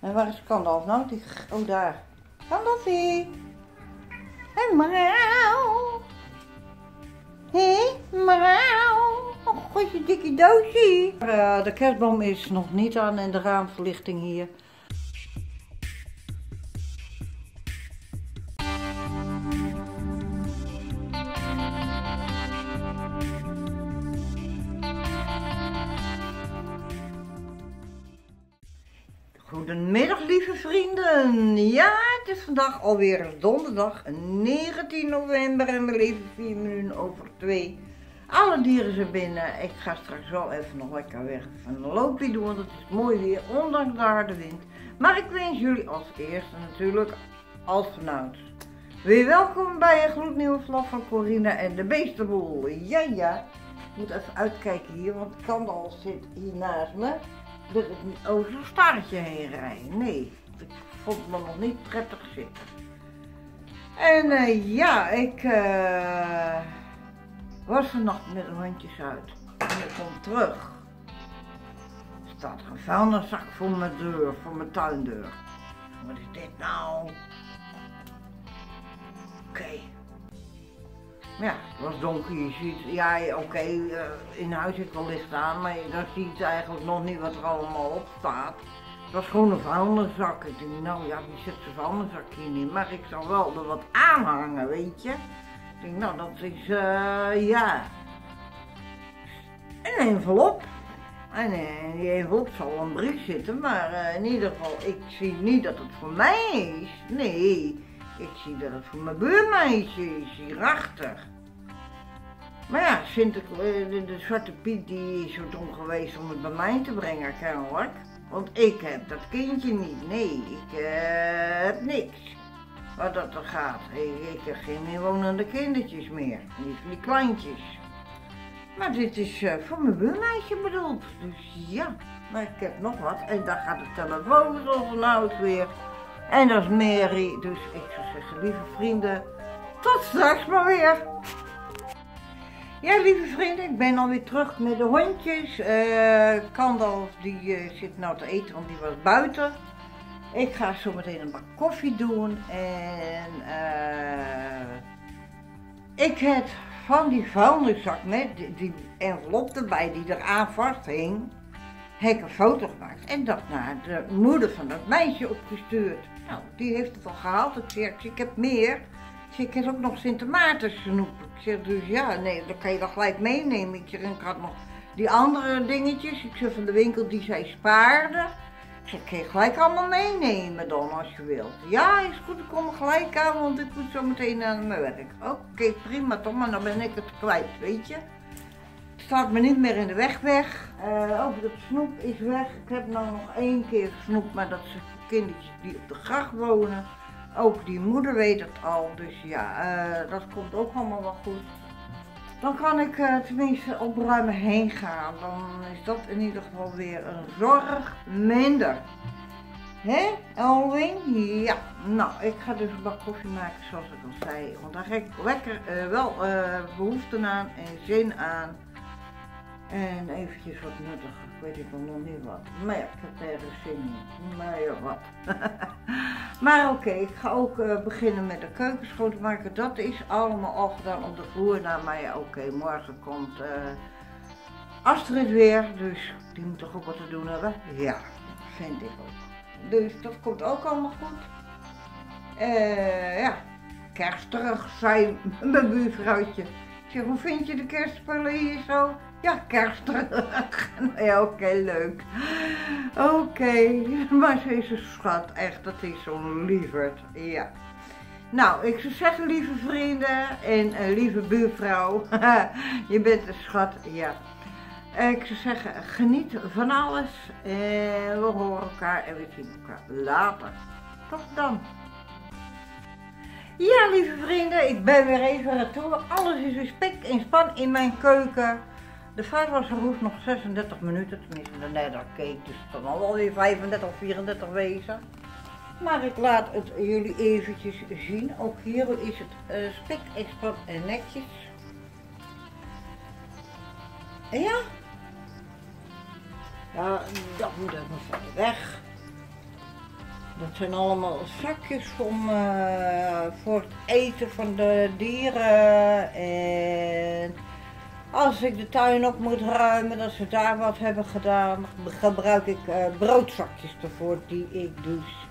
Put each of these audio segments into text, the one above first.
En waar is Gandalf nou? Die... Oh, daar. Gandalfie. Hé, mauw. Hé, mauw. Oh, goeie dikke doosje. De kerstboom is nog niet aan en de raamverlichting hier. Goedemiddag lieve vrienden, ja het is vandaag alweer donderdag 19 november en we leven 4 minuten over 2. Alle dieren zijn binnen, ik ga straks wel even nog lekker weg een loopje doen, want het is mooi weer ondanks de harde wind. Maar ik wens jullie als eerste natuurlijk als vanouds weer welkom bij een gloednieuwe vlog van Coriena en De Beestenboel. Ja ja, ik moet even uitkijken hier, want Gandalf zit hier naast me. Dat ik niet over zo'n staartje heen rijd. Nee, ik vond me nog niet prettig zitten. En ja, ik was vannacht met de hondjes uit. En ik kom terug. Er staat een vuilniszak voor mijn deur, voor mijn tuindeur. Wat is dit nou? Oké. Ja, het was donker, je ziet, ja oké, in huis zit wel licht aan, maar dan zie je eigenlijk nog niet wat er allemaal op staat. Het was gewoon een vuilniszak. Ik denk, nou ja, die zet zijn vuilniszak hier niet, maar ik zal wel er wat aan hangen, weet je. Ik denk, nou dat is, ja, een envelop. En in die envelop zal een brief zitten, maar in ieder geval, ik zie niet dat het voor mij is, nee. Ik zie dat het voor mijn buurmeisje is, hierachter. Maar ja, de Zwarte Piet die is zo dom geweest om het bij mij te brengen, kennelijk. Want ik heb dat kindje niet, nee, ik heb niks. Wat dat er gaat, ik heb geen inwonende kindertjes meer, niet van die kleintjes. Maar dit is voor mijn buurmeisje bedoeld, dus ja. Maar ik heb nog wat en daar gaat de telefoon zoals een oud weer. En dat is Mary, dus ik zou zeggen, lieve vrienden, tot straks maar weer. Ja, lieve vrienden, ik ben alweer terug met de hondjes. Gandalf, die zit nou te eten, want die was buiten. Ik ga zo meteen een bak koffie doen. En ik heb van die vuilniszak met die envelop erbij die eraan vasthing, heb ik een foto gemaakt en dat naar de moeder van dat meisje opgestuurd. Nou, die heeft het al gehaald. Ik zeg, ik heb meer. Ik heb ook nog Sint Maarten snoep. Ik zeg, dus ja, nee, dan kan je dat gelijk meenemen. Ik zeg, ik had nog die andere dingetjes. Ik zeg, van de winkel die zij spaarde. Ik zeg, kan je gelijk allemaal meenemen dan, als je wilt. Ja, is goed, ik kom er gelijk aan, want ik moet zo meteen aan mijn werk. Oké, prima, toch, maar dan ben ik het kwijt, weet je. Staat me niet meer in de weg weg. Over dat snoep is weg. Ik heb nou nog één keer snoep, maar dat zijn kindertjes die op de gracht wonen. Ook die moeder weet het al, dus ja, dat komt ook allemaal wel goed. Dan kan ik tenminste opruimen heen gaan. Dan is dat in ieder geval weer een zorg minder. Hé, Elwing? Ja. Nou, ik ga dus een bak koffie maken zoals ik al zei. Want daar heb ik lekker behoefte aan en zin aan. En eventjes wat nuttiger, weet ik nog niet wat. Maar ja, ik heb ergens zin in. Maar ja, wat. Maar oké, ik ga ook beginnen met de keuken schoonmaken. Dat is allemaal al gedaan op de vloer. Nou, maar ja, oké, morgen komt Astrid weer. Dus die moet toch ook wat te doen hebben? Ja, vind ik ook. Dus dat komt ook allemaal goed. Ja, kersterig, zei mijn buurvrouwtje. Ik zeg, hoe vind je de kerstspullen hier zo? Ja, kerstdruk. Nou ja, oké, leuk. Oké, maar ze is een schat, echt, dat is zo'n lieverd, ja. Nou, ik zou zeggen, lieve vrienden en lieve buurvrouw, je bent een schat, ja. Ik zou zeggen, geniet van alles en we horen elkaar en we zien elkaar later. Tot dan. Ja, lieve vrienden, ik ben weer even retour. Alles is weer spik en span in mijn keuken. De vaatwasser hoeft nog 36 minuten, tenminste de nether keek, dus het kan alweer 35 of 34 wezen. Maar ik laat het jullie eventjes zien. Ook hier is het spik en span en netjes. Ja. Ja, dat moet even verder weg. Dat zijn allemaal zakjes om, voor het eten van de dieren. En als ik de tuin op moet ruimen, als we daar wat hebben gedaan, gebruik ik broodzakjes ervoor die ik dus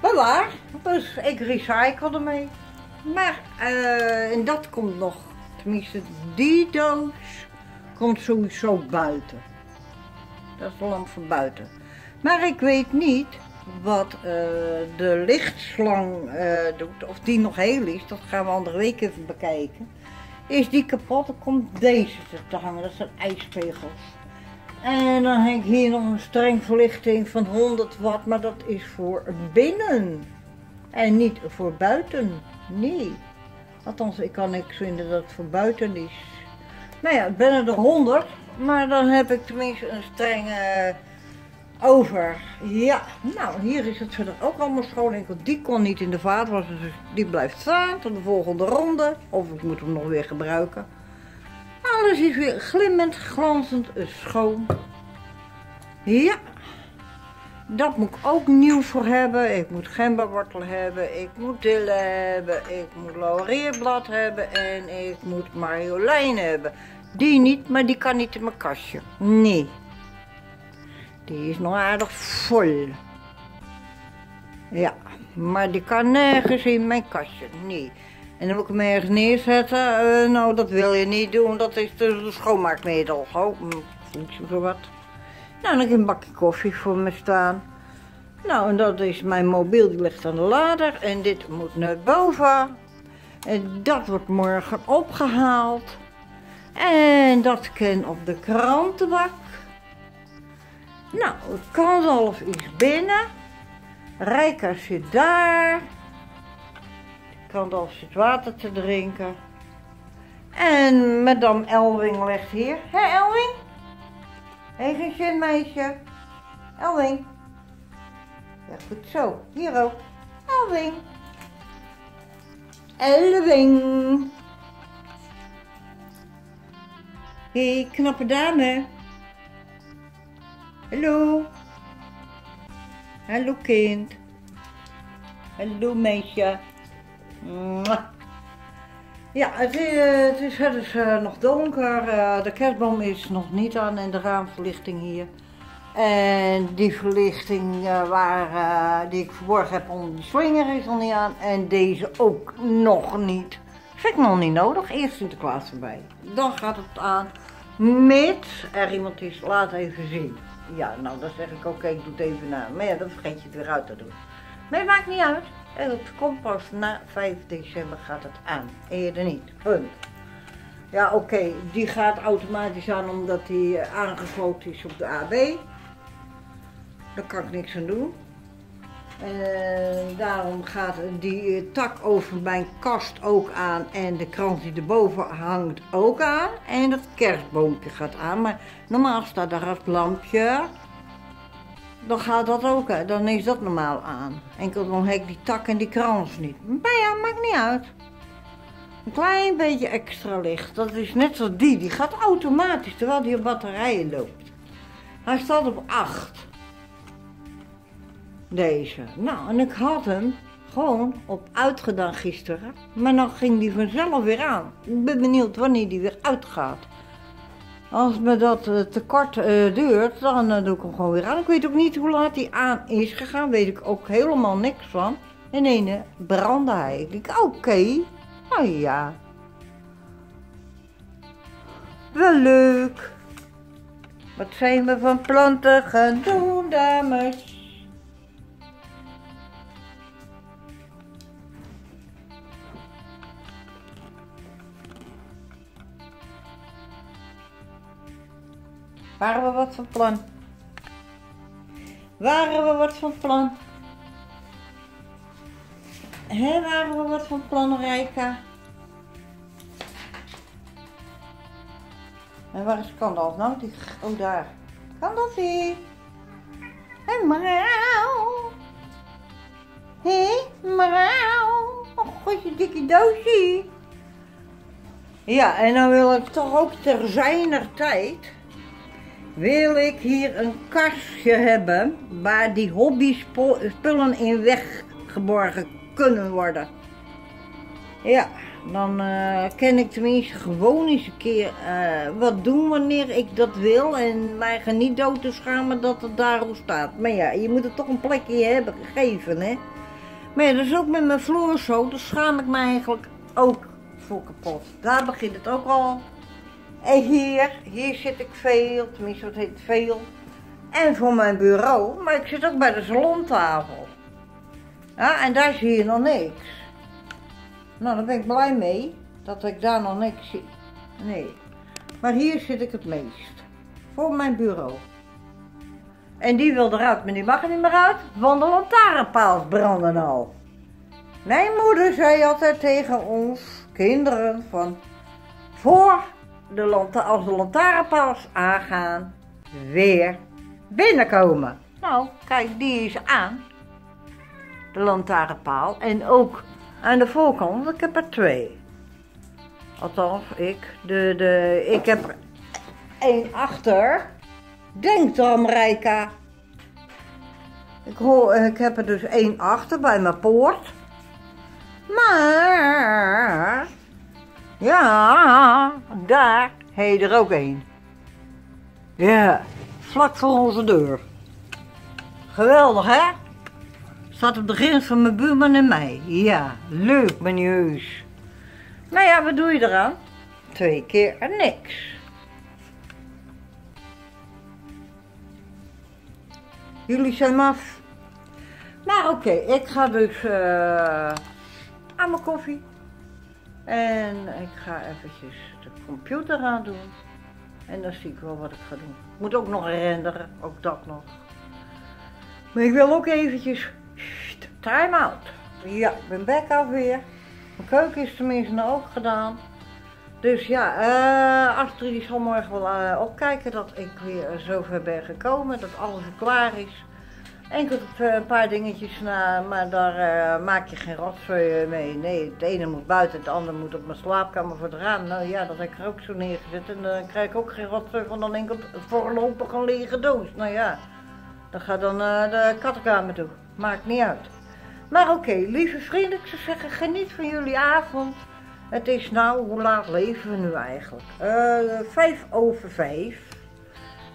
bewaar. Dus ik recycle ermee. Maar en dat komt nog, tenminste die doos komt sowieso buiten. Dat is de lamp van buiten. Maar ik weet niet wat de lichtslang doet, of die nog heel is, dat gaan we andere week even bekijken. Is die kapot, dan komt deze te hangen, dat zijn ijspegels. En dan heb ik hier nog een strengverlichting van 100 watt, maar dat is voor binnen en niet voor buiten. Nee, althans ik kan niks vinden dat het voor buiten is. Nou ja, ik ben er 100, maar dan heb ik tenminste een strenge over. Ja, nou hier is het verder ook allemaal schoon. Die kon niet in de vaatwasser, dus die blijft staan tot de volgende ronde. Of ik moet hem nog weer gebruiken. Alles is weer glimmend, glanzend, schoon. Ja, dat moet ik ook nieuw voor hebben. Ik moet gemberwortel hebben, ik moet dillen hebben, ik moet laurierblad hebben en ik moet marjolein hebben. Die niet, maar die kan niet in mijn kastje. Nee. Die is nog aardig vol. Ja, maar die kan nergens in mijn kastje. Nee. En dan moet ik hem ergens neerzetten. Nou, dat wil je niet doen. Dat is dus de schoonmaakmiddel. Oh, voelt je zo wat. Nou, dan heb ik een bakje koffie voor me staan. Nou, en dat is mijn mobiel. Die ligt aan de lader. En dit moet naar boven. En dat wordt morgen opgehaald. En dat kan op de krantenbak. Nou, Gandalf is binnen. Rijka zit daar. Gandalf zit water te drinken. En madame Elwing ligt hier. Hé Elwing? Even zin meisje. Elwing. Ja goed zo, hier ook. Elwing. Elwing. Hé, hey, knappe dame. Hallo. Hallo kind. Hallo meisje. Ja, het is dus nog donker. De kerstboom is nog niet aan en de raamverlichting hier. En die verlichting die ik verborgen heb onder de slinger is nog niet aan. En deze ook nog niet. Vind ik nog niet nodig. Eerst Sinterklaas erbij. Dan gaat het aan. Mits er iemand is. Laat even zien. Ja, nou dan zeg ik oké, ik doe het even na. Maar ja, dan vergeet je het weer uit te doen. Maar het maakt niet uit. En het komt pas na 5 december gaat het aan. Eerder niet. Punt. Ja, oké, die gaat automatisch aan omdat die aangesloten is op de AB. Daar kan ik niks aan doen. En daarom gaat die tak over mijn kast ook aan en de krans die erboven hangt ook aan. En het kerstboompje gaat aan, maar normaal staat daar het lampje. Dan gaat dat ook aan, dan is dat normaal aan. Enkel dan heb ik die tak en die krans niet. Maar ja, maakt niet uit. Een klein beetje extra licht, dat is net zoals die. Die gaat automatisch terwijl die op batterijen loopt. Hij staat op 8. Deze. Nou, en ik had hem gewoon op uitgedaan gisteren. Maar dan ging die vanzelf weer aan. Ik ben benieuwd wanneer die weer uitgaat. Als me dat te kort duurt, dan doe ik hem gewoon weer aan. Ik weet ook niet hoe laat die aan is gegaan. Weet ik ook helemaal niks van. En ene brandde hij. Ik denk, oké. Nou ja. Wel leuk. Wat zijn we van planten gaan doen, dames? Waren we wat van plan? Waren we wat van plan? Hé, waren we wat van plan, Rijka? En waar is Gandalf nou? Die... Oh, daar. Gandalfie! Hé, mauw! Hé, mauw! Oh, god, je dikke doosje! Ja, en dan wil ik toch ook ter zijner tijd... wil ik hier een kastje hebben waar die hobby-spullen in weggeborgen kunnen worden. Ja, dan kan ik tenminste gewoon eens een keer wat doen wanneer ik dat wil en mij niet dood te schamen dat het daarop staat. Maar ja, je moet het toch een plekje hebben gegeven, hè. Maar ja, dat is ook met mijn vloer zo, daar schaam ik me eigenlijk ook voor kapot. Daar begint het ook al. En hier zit ik veel, tenminste dat heet veel. En voor mijn bureau, maar ik zit ook bij de salontafel. Ja, en daar zie je nog niks. Nou, daar ben ik blij mee, dat ik daar nog niks zie. Nee, maar hier zit ik het meest. Voor mijn bureau. En die wil eruit, maar die mag er niet meer uit, want de lantaarnpaals branden al. Mijn moeder zei altijd tegen ons, kinderen, van als de lantaarnpaals aangaan, weer binnenkomen. Nou, kijk, die is aan, de lantaarnpaal, en ook aan de voorkant, ik heb er twee. Althans, ik heb er één achter. Denk dan, Rijka. Ik heb er dus één achter bij mijn poort. Maar ja, daar heet er ook één. Ja, vlak voor onze deur. Geweldig, hè? Staat op de grens van mijn buurman en mij. Ja, leuk, meneus. Nou ja, wat doe je eraan? 2 keer en niks. Jullie zijn maf. Maar oké, ik ga dus aan mijn koffie. En ik ga eventjes de computer aan doen. En dan zie ik wel wat ik ga doen. Ik moet ook nog renderen, ook dat nog. Maar ik wil ook eventjes... Time out. Ja, ik ben back alweer. Mijn keuken is tenminste nou ook gedaan. Dus ja, Astrid zal morgen wel opkijken dat ik weer zover ben gekomen. Dat alles klaar is. Enkel een paar dingetjes na, maar daar maak je geen rotzooi mee. Nee, het ene moet buiten, het andere moet op mijn slaapkamer voor het raam. Nou ja, dat heb ik er ook zo neergezet. En dan krijg ik ook geen rotzooi van dan enkel voorlopig een lege doos. Nou ja, dan gaat dan de kattenkamer toe. Maakt niet uit. Maar oké, lieve vrienden, ik zou zeggen, geniet van jullie avond. Het is nou, hoe laat leven we nu eigenlijk? 5 over 5.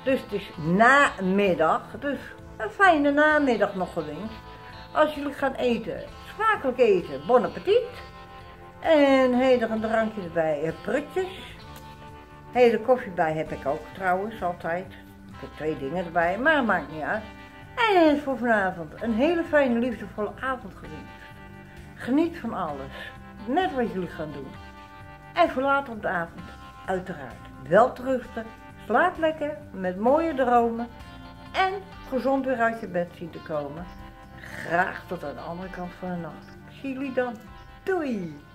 Dus het is namiddag. Dus een fijne namiddag nog gewenst. Als jullie gaan eten, smakelijk eten, bon appetit. En heden een drankje erbij, prutjes. Hele koffie bij heb ik ook trouwens, altijd. Ik heb 2 dingen erbij, maar dat maakt niet uit. En voor vanavond een hele fijne, liefdevolle avond gewenst. Geniet van alles. Net wat jullie gaan doen. En voor later op de avond, uiteraard, welterusten. Slaap lekker, met mooie dromen. En gezond weer uit je bed zien te komen. Graag tot aan de andere kant van de nacht. Ik zie jullie dan. Doei!